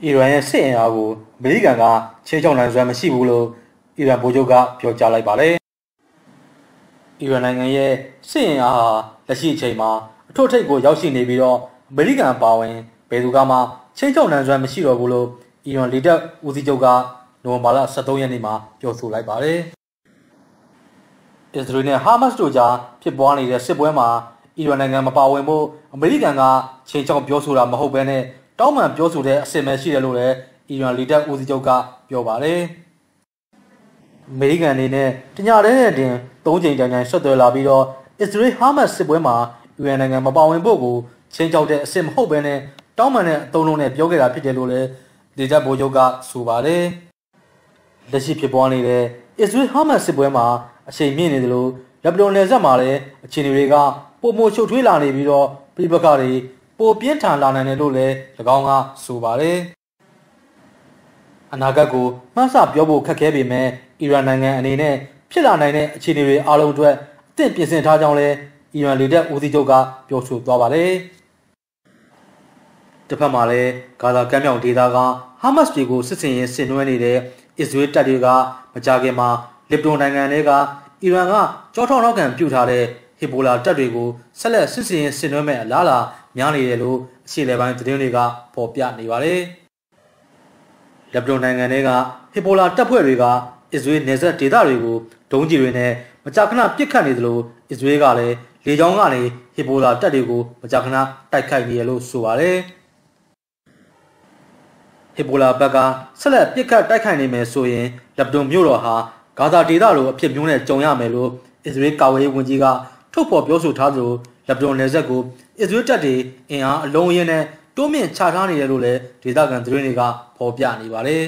一人ရဲ့စစ်အင်အားကိုအမေရိကန်ကခြေချောက်နိုင်စွမ်းမရှိဘူးလို့အီရန်ဗိုလ်ချုပ်ကပြောကြားလိုက်ပါတယ်။အီရန်နိုင်ငံရဲ့စစ်အင်အားဟာလက်ရှိအချိန်မှာအထွတ်ထိပ်ကိုရောက်ရှိနေပြီးတော့အမေရိကန်ပါဝင်ဘယ်သူကမှခြေချောက်နိုင်စွမ်းမရှိတော့ဘူးလို့အီရန်လေတပ်ဦးစီးချုပ်ကနိုဝင်ဘာလ23ရက်နေ့မှာပြောဆိုလိုက်ပါတယ်။အစ္စရေးနဲ့ဟာမတ်စ်တို့ကြားဖြစ်ပွားနေတဲ့စစ်ပွဲမှာအီရန်နိုင်ငံမပါဝင်ဖို့အမေရိကန်ကခြေချောက်ပြောဆိုတာမဟုတ်ဘဲနဲ့တောင်းပန်ပြောဆိုတဲ့အစင်မဲ့ရှိတယ်လို့လည်းအီရန်လီဒါဦးစီးချုပ်ကပြောပါတယ်။အမေရိကန်အနေနဲ့တညတည်းနဲ့တင်၃ချိန်တိုင်တိုင်ဆက်သွယ်လာပြီးတော့အစ္စရေးဟာမတ်စစ်ပွဲမှာအီရန်နိုင်ငံမပါဝင်ဖို့ကိုချင်းချောက်တဲ့အစင်မဟုတ်ဘဲနဲ့တောင်းပန်တဲ့အသုံးလုံးနဲ့ပြောခဲ့တာဖြစ်တယ်လို့လည်းလေတပ်ဗိုလ်ချုပ်ကဆိုပါတယ်။လက်ရှိဖြစ်ပေါ်နေတဲ့အစ္စရေးဟာမတ်စစ်ပွဲမှာအချိန်မြင့်နေတယ်လို့လက်ဘနွန်နယ်စပ်မှာလည်းအခြေအနေတွေကပုံမချုပ်ထွေးလာနေပြီးတော့ပြည်ပကတွေပိုပြင်းထန်လာနိုင်တယ်လို့လည်း၎င်းကဆိုပါတယ်။အနာဂတ်ကိုမှန်းဆပြောဖို့ခက်ခဲပေမဲ့အီရန်နိုင်ငံအနေနဲ့ဖြစ်လာနိုင်တဲ့အခြေအနေတွေအားလုံးအတွက်အသင့်ပြင်ဆင်ထားကြောင်းလည်းအီရန်လေတပ်ဦးစီးချုပ်ကပြောဆိုသွားပါတယ်။တစ်ဖက်မှာလည်းဂါဇာကမ်းမြောင်ဒေသကဟာမတ်စ်တွေကိုစစ်ဆင်ရေးဆင်နွှဲနေတဲ့အစ္စရေးတပ်တွေကမကြာခင်မှာလစ်ဘနွန်နိုင်ငံတွေကအီရန်ကကြောထောက်နောက်ခံပြုထားတဲ့ဟီဘိုလာတပ်တွေကိုဆက်လက်စစ်ဆင်ရေးဆင်နွှဲမဲ့အလားအလာများနေတယ်လို့အရှေ့လယ်ပိုင်းသတင်းတွေကပေါ်ပြနေပါတယ်။လက်ဘနွန်နိုင်ငံတွေကဟီဘိုလာတပ်ဖွဲ့တွေကအစ္စရေးနယ်စပ်ဒေသတွေကိုဒုံးကျည်တွေနဲ့မကြာခဏပစ်ခတ်နေသလိုအစ္စရေးကလည်းလေကြောင်းကနေဟီဘိုလာတပ်တွေကိုမကြာခဏတိုက်ခိုက်နေတယ်လို့ဆိုပါတယ်။ဟီဘိုလာဘက်ကဆက်လက်ပစ်ခတ်တိုက်ခိုက်နေမယ်ဆိုရင်လက်ဘနွန်မြို့တော်ဟာဂါဇာဒေသလိုအဖြစ်မျိုးနဲ့ကြုံရမယ်လို့အစ္စရေးကာဝေးဝန်ကြီးကထုတ်ဖော်ပြောဆိုထားသလိုလက်ဘနွန်နယ်စပ်ကိုအစ္စရေးတပ်တွေအင်အားအလုံးအရင်းနဲ့တိုးမြင့်ချထားနေတယ်လို့လည်းဒေသခံသတင်းတွေကဖော်ပြနေပါတယ်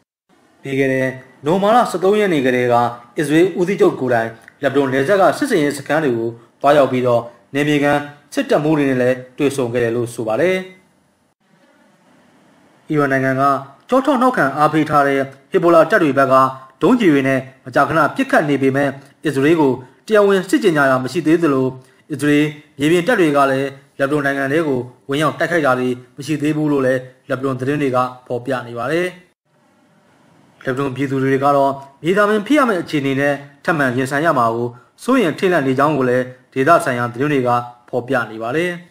။ပြီးခဲ့တဲ့နိုမာလ23ရက်နေ့ကလေးကအစ္စရေးဦးစီးချုပ်ကိုယ်တိုင်လက်ဘနွန်နယ်စပ်ကစစ်စင်ရေးစခန်းတွေကိုတွားရောက်ပြီးတော့နေမြေကန်စစ်တပ်မှုတွေနဲ့လည်းတွေ့ဆုံခဲ့တယ်လို့ဆိုပါတယ်။အီရန်နိုင်ငံကကြောထောက်နောက်ခံအားပေးထားတဲ့ဟီဘိုလာတပ်တွေဘက်ကဒုံးကျည်တွေနဲ့မကြာခဏပစ်ခတ်နေပေမဲ့အစ္စရေးကိုတရားဝင်စစ်ကြေညာတာမရှိသေးသလိုအစ္စရေးမြေပြင်တပ်တွေကလည်းလက်ဘနွန်နိုင်ငံတွေကိုဝင်ရောက်တိုက်ခိုက်တာတွေမရှိသေးဘူးလို့လည်းလက်ဘနွန်သတင်းတွေကဖော်ပြနေပါတယ်။လက်ဘနွန်ပြည်သူတွေကတော့မြေသားပင်ဖိရမယ့်အခြေအနေနဲ့ထပ်မံရင်ဆိုင်ရမှာကိုစိုးရိမ်ထိတ်လန့်နေကြောင်းကိုလည်းဒေသဆိုင်ရာသတင်းတွေကဖော်ပြနေပါတယ်။